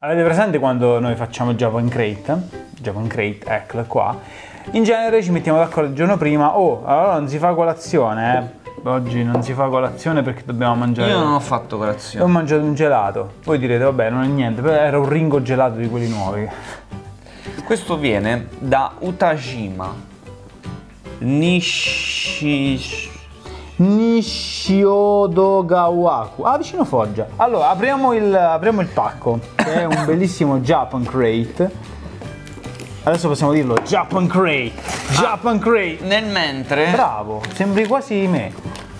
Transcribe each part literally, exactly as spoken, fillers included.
Avete presente quando noi facciamo Japan Crate? Japan Crate, eccola qua. In genere ci mettiamo d'accordo il giorno prima. Oh, allora non si fa colazione, eh? Oggi non si fa colazione perché dobbiamo mangiare... Io non ho fatto colazione. Ho mangiato un gelato. Voi direte, vabbè, non è niente, però era un ringo gelato di quelli nuovi. Questo viene da Utajima. Nishishish. Nishiodogawaku, ah, vicino Foggia. Allora apriamo il, apriamo il pacco, che è un bellissimo Japan Crate. Adesso possiamo dirlo Japan Crate, Japan ah, Crate. Nel mentre, bravo, sembri quasi me.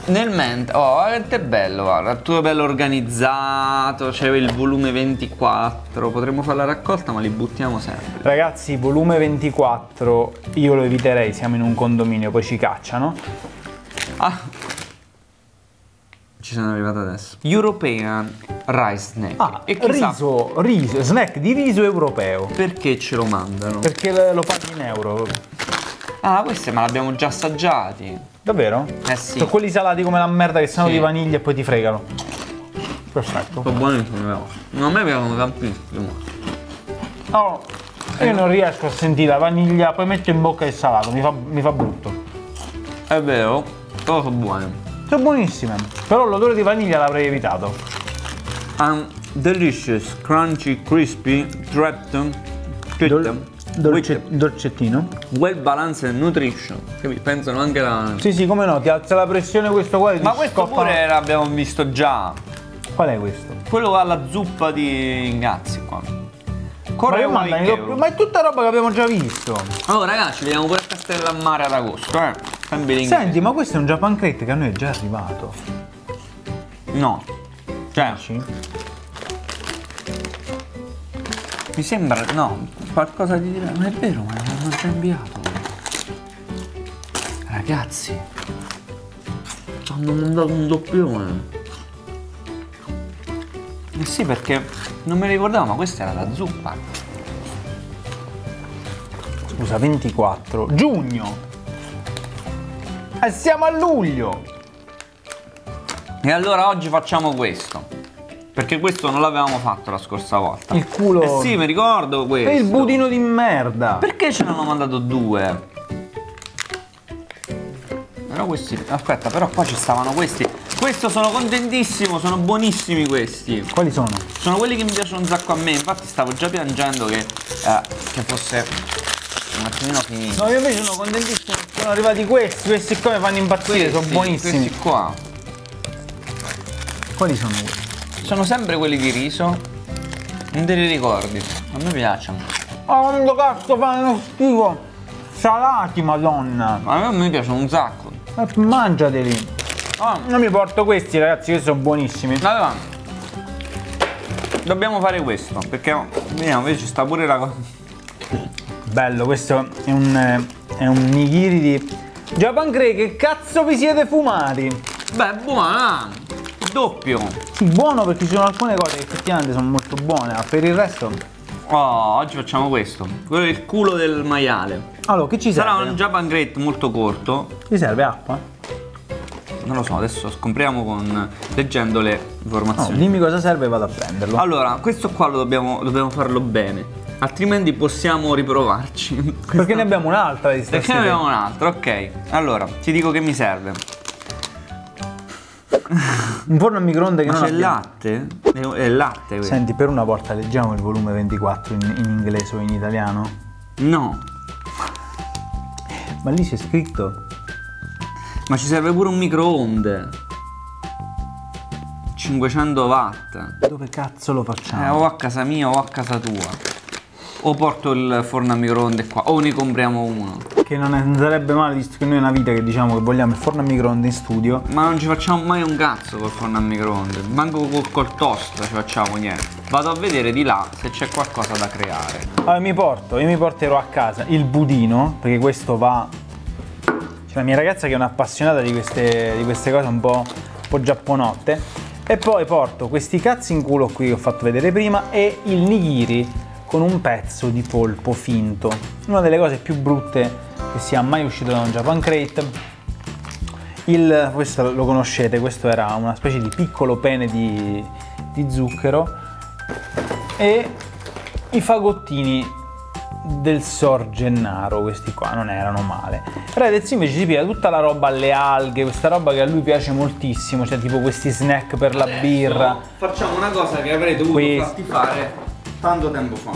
Nel mentre, oh, è bello, guarda, tutto bello organizzato. C'è il volume ventiquattro, potremmo fare la raccolta ma li buttiamo sempre. Ragazzi, volume ventiquattro io lo eviterei, siamo in un condominio, poi ci cacciano. Ah, ci sono arrivato adesso. European rice snack. Ah, e riso, riso, snack di riso europeo. Perché ce lo mandano? Perché lo paghi in euro. Ah, queste ma l'abbiamo già assaggiati. Davvero? Eh sì. Sono quelli salati come la merda che sono sì. Di vaniglia e poi ti fregano. Perfetto. Sono buonissimi, però. Non a me piacciono tantissimo. No, io non riesco a sentire la vaniglia, poi metto in bocca il salato, mi fa, mi fa brutto. È vero? Però sono buone. Sono buonissime. Però l'odore di vaniglia l'avrei evitato. Um, delicious, crunchy, crispy, trapped, Dol dolce dolcettino. Well balanced and nutrition. Che pensano anche la... Sì, sì, come no, ti alza la pressione questo qua. Ma questo scoppa... pure l'abbiamo visto già. Qual è questo? Quello che ha la zuppa di Gazzi qua. Corre ma, lo... ma è tutta roba che abbiamo già visto. Allora ragazzi, vediamo pure il castello a mare ad agosto, eh. Senti, ma questo è un Japan Crate che a noi è già arrivato. No. Cioè sì. Mi sembra, no, qualcosa di diverso. Non è vero, ma l'hanno già inviato. Ragazzi, hanno mandato un doppione. Eh sì, perché non me ricordavo, ma questa era la zuppa. Scusa, ventiquattro giugno. E siamo a luglio. E allora oggi facciamo questo, perché questo non l'avevamo fatto la scorsa volta. Il culo. Eh sì, mi ricordo questo. E il budino di merda. Perché ce ne hanno mandato due? Però questi... Aspetta, però qua ci stavano questi. Questo sono contentissimo, sono buonissimi questi. Quali sono? Sono quelli che mi piacciono un sacco a me. Infatti stavo già piangendo che, eh, che fosse... un attimino finito. No, io invece sono contentissimo, sono arrivati questi, questi qua mi fanno impazzire, questi, sono buonissimi. Questi qua. Quali sono questi? Sono sempre quelli di riso. Non te li ricordi? A me piacciono. Oh, quando cazzo fanno schifo! Salati, madonna! Ma a me mi piacciono un sacco. Ma mangiateli! Oh. Non mi porto questi, ragazzi, questi sono buonissimi. Allora, dobbiamo fare questo, perché vediamo, invece ci sta pure la cosa. Bello, questo è un, è un nigiri di Japan Grey, che cazzo vi siete fumati? Beh, buona, doppio. Sì, buono perché ci sono alcune cose che effettivamente sono molto buone, ma per il resto... Oh, oggi facciamo questo, quello è il culo del maiale. Allora, che ci serve? Sarà un Japan Grey molto corto. Ci serve acqua? Non lo so, adesso scopriamo con, leggendo le informazioni. No, dimmi cosa serve e vado a prenderlo. Allora, questo qua lo dobbiamo, dobbiamo farlo bene. Altrimenti possiamo riprovarci. Perché questa... ne abbiamo un'altra di stasera. Perché ne abbiamo un'altra, ok. Allora, ti dico che mi serve. Un forno a microonde che ma non c'è latte? È latte questo. Senti, per una volta leggiamo il volume ventiquattro in, in inglese o in italiano? No. Ma lì c'è scritto. Ma ci serve pure un microonde. cinquecento watt. Dove cazzo lo facciamo? Eh, o a casa mia o a casa tua. O porto il forno a microonde qua, o ne compriamo uno. Che non, è, non sarebbe male, visto che noi è una vita che diciamo che vogliamo il forno a microonde in studio. Ma non ci facciamo mai un cazzo col forno a microonde. Manco col, col toast ci facciamo niente. Vado a vedere di là se c'è qualcosa da creare. Allora mi porto, io mi porterò a casa il budino, perché questo va... C'è la mia ragazza che è un'appassionata di queste, di queste cose un po', un po' giapponotte. E poi porto questi cazzi in culo qui che ho fatto vedere prima e il nigiri con un pezzo di polpo finto, una delle cose più brutte che sia mai uscito da un Japan Crate. Il, questo lo conoscete, questo era una specie di piccolo pene di, di zucchero e i fagottini del Sor Gennaro, questi qua non erano male. Redezzi invece si piglia tutta la roba alle alghe, questa roba che a lui piace moltissimo, cioè tipo questi snack per la Adesso birra. Facciamo una cosa che avrei dovuto Quest... farti fare tanto tempo fa,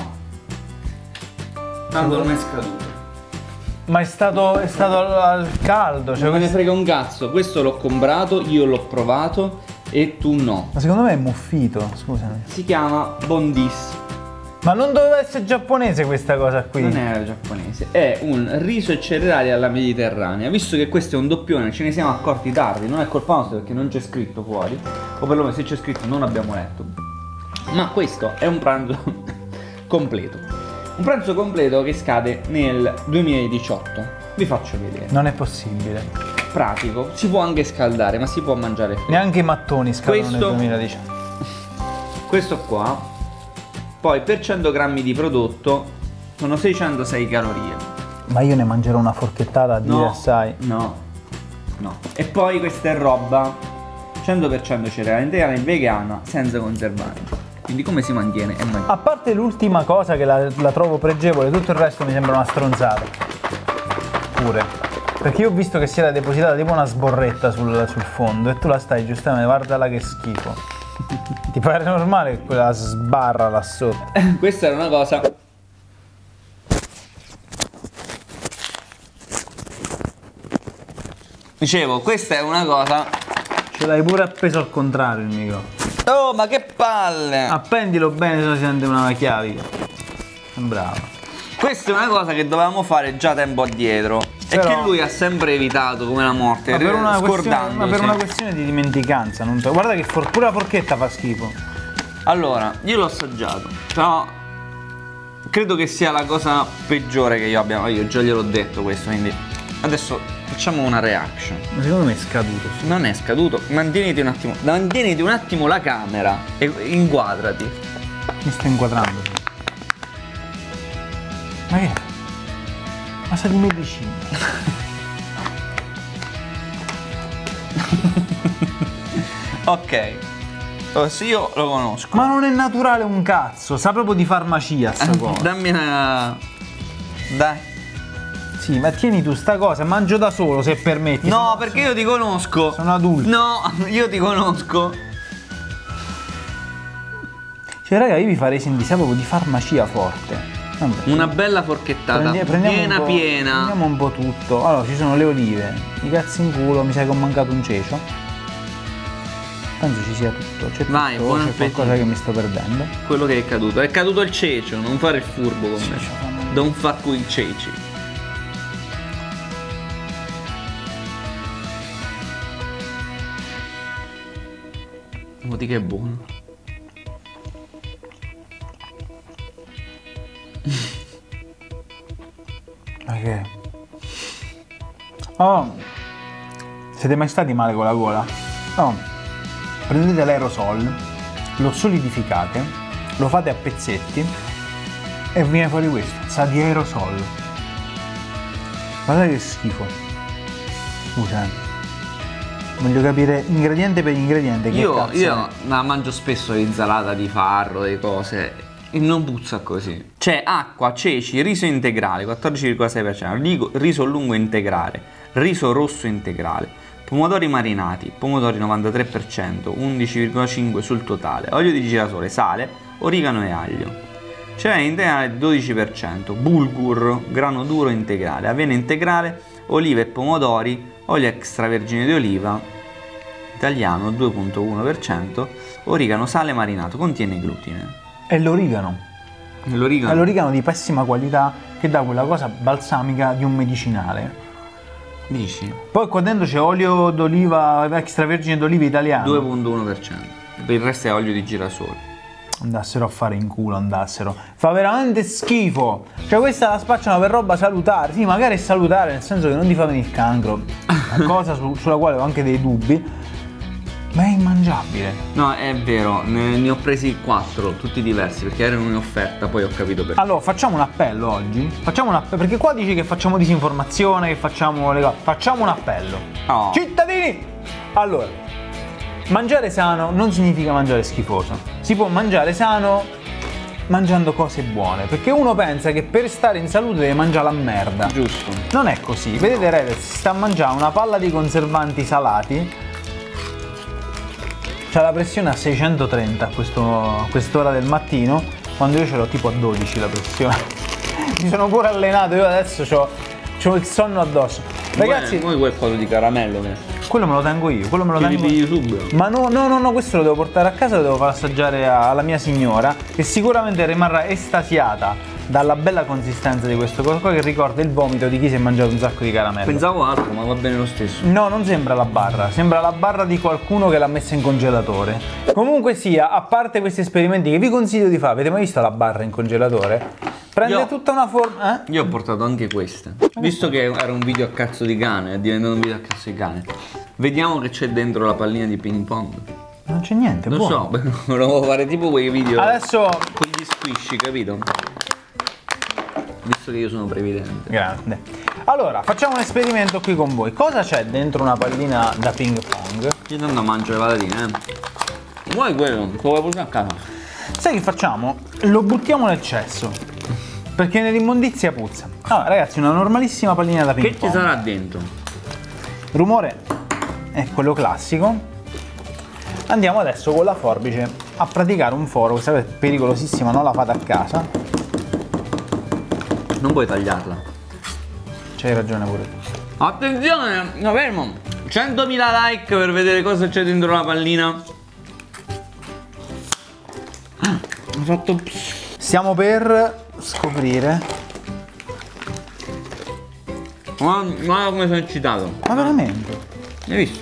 tanto non è scaduto. Ma è stato, è stato al caldo, cioè non questo... me ne frega un cazzo, questo l'ho comprato, io l'ho provato e tu no. Ma secondo me è muffito, scusami. Si chiama Bondis. Ma non doveva essere giapponese questa cosa qui? Non era giapponese, è un riso e cereali alla mediterranea. Visto che questo è un doppione, ce ne siamo accorti tardi, non è colpa nostra perché non c'è scritto fuori, o perlomeno se c'è scritto non abbiamo letto. Ma questo è un pranzo completo. Un pranzo completo che scade nel duemiladiciotto. Vi faccio vedere. Non è possibile. Pratico, si può anche scaldare, ma si può mangiare freddo. Neanche i mattoni scaldano questo... nel duemiladiciotto. Questo qua. Poi per cento grammi di prodotto sono seicentosei calorie. Ma io ne mangerò una forchettata a dire no, assai. No, no. E poi questa è roba cento per cento cereale integrale, vegana, senza conservanti. Quindi come si mantiene? È mangiato. A parte l'ultima cosa che la, la trovo pregevole, tutto il resto mi sembra una stronzata. Pure. Perché io ho visto che si era depositata tipo una sborretta sul, sul fondo e tu la stai giustamente, guardala che schifo. Ti pare normale che quella sbarra là sotto? Questa era una cosa. Dicevo, questa è una cosa. Ce l'hai pure appeso al contrario il micro. Oh, ma che palle! Appendilo bene, se no si sente una chiavica. Bravo. Questa è una cosa che dovevamo fare già tempo addietro. Però, e che lui ha sempre evitato come la morte, ma per una, scordandosi. Ma per una questione di dimenticanza, non to... guarda che for... pure la forchetta fa schifo. Allora, io l'ho assaggiato, però credo che sia la cosa peggiore che io abbia. Io già gliel'ho detto questo, quindi adesso facciamo una reaction. Ma secondo me è scaduto. Non è scaduto, mantieniti un attimo, mantieniti un attimo la camera e inquadrati. Mi sto inquadrando. Ma che è? Ma sei di medicina. Ok. Sì, io lo conosco. Ma non è naturale un cazzo, sa proprio di farmacia sta cosa. Dammi una... Dai. Sì, ma tieni tu sta cosa, mangio da solo se permetti. No, perché sono... io ti conosco. Sono adulto. No, io ti conosco. Cioè raga, io vi farei sentire proprio di farmacia forte. Una bella forchettata, piena piena. Prendiamo un po' tutto. Allora, ci sono le olive, i cazzi in culo, mi sa che ho mancato un cecio. Penso ci sia tutto, c'è qualcosa appetito. Che mi sto perdendo. Quello che è caduto, è caduto il cecio, non fare il furbo con cecio, me. Don't fuck with ceci. Vedi che è buono. Ma che? Oh, siete mai stati male con la gola? No, prendete l'aerosol, lo solidificate, lo fate a pezzetti e viene fuori questo, sa di aerosol. Guardate che schifo. Scusa, voglio capire ingrediente per ingrediente che io, cazzo io la mangio spesso l'insalata di farro, le cose. E non puzza così. C'è acqua, ceci, riso integrale quattordici virgola sei per cento, riso lungo integrale, riso rosso integrale, pomodori marinati, pomodori novantatré per cento, undici virgola cinque per cento sul totale, olio di girasole, sale, origano e aglio. Cereale integrale dodici per cento, bulgur, grano duro integrale, avena integrale, olive e pomodori, olio extravergine di oliva italiano due virgola uno per cento, origano, sale marinato, contiene glutine. È l'origano. L'origano. È l'origano di pessima qualità che dà quella cosa balsamica di un medicinale. Dici? Poi qua dentro c'è olio d'oliva, extravergine d'oliva italiano. due virgola uno per cento. Per il resto è olio di girasole. Andassero a fare in culo, andassero. Fa veramente schifo. Cioè questa la spacciano per roba salutare. Sì, magari è salutare, nel senso che non ti fa venire il cancro. Una cosa su, sulla quale ho anche dei dubbi. Ma è immangiabile. No, è vero, ne, ne ho presi quattro, tutti diversi, perché erano in offerta, poi ho capito perché. Allora, facciamo un appello oggi. Facciamo un appello, perché qua dici che facciamo disinformazione, che facciamo le cose. Facciamo un appello. Oh. Cittadini! Allora, mangiare sano non significa mangiare schifoso. Si può mangiare sano mangiando cose buone, perché uno pensa che per stare in salute deve mangiare la merda. Giusto. Non è così. Vedete, Redezzi si sta mangiando una palla di conservanti salati. C'ha la pressione a seicentotrenta a questo, quest'ora del mattino, quando io ce l'ho tipo a dodici la pressione. Mi sono pure allenato, io adesso c'ho, c'ho il sonno addosso. Ragazzi, poi quel coso di caramello che... Quello me lo tengo io, quello me lo tengo io. Subito. Ma no, no, no, no, questo lo devo portare a casa, lo devo far assaggiare alla mia signora, che sicuramente rimarrà estasiata dalla bella consistenza di questo coso qua, che ricorda il vomito di chi si è mangiato un sacco di caramello. Pensavo altro, ma va bene lo stesso. No, non sembra la barra, sembra la barra di qualcuno che l'ha messa in congelatore. Comunque sia, a parte questi esperimenti che vi consiglio di fare, avete mai visto la barra in congelatore? Prende io, tutta una forma. Eh? Io ho portato anche questa. Visto che era un video a cazzo di cane, è diventato un video a cazzo di cane. Vediamo che c'è dentro la pallina di ping pong. Non c'è niente, lo buono. Lo so, volevo fare tipo quei video. Adesso. Con gli squishy, capito? Visto che io sono previdente. Grande. Allora, facciamo un esperimento qui con voi. Cosa c'è dentro una pallina da ping pong? Io non mangio le patatine, eh. Vuoi quello? Te lo vuoi portare a casa? Sai che facciamo? Lo buttiamo nel cesso. Perché nell'immondizia puzza. Ah, ragazzi, una normalissima pallina da ping pong. Che ci sarà dentro? Rumore è quello classico. Andiamo adesso con la forbice a praticare un foro. Questa è pericolosissima, non la fate a casa. Non puoi tagliarla. C'hai ragione pure tu. Attenzione, no, fermo. centomila like per vedere cosa c'è dentro la pallina. Ah, ho fatto... Stiamo per... scoprire. Ma, ma come sono eccitato. Ma veramente? Hai visto?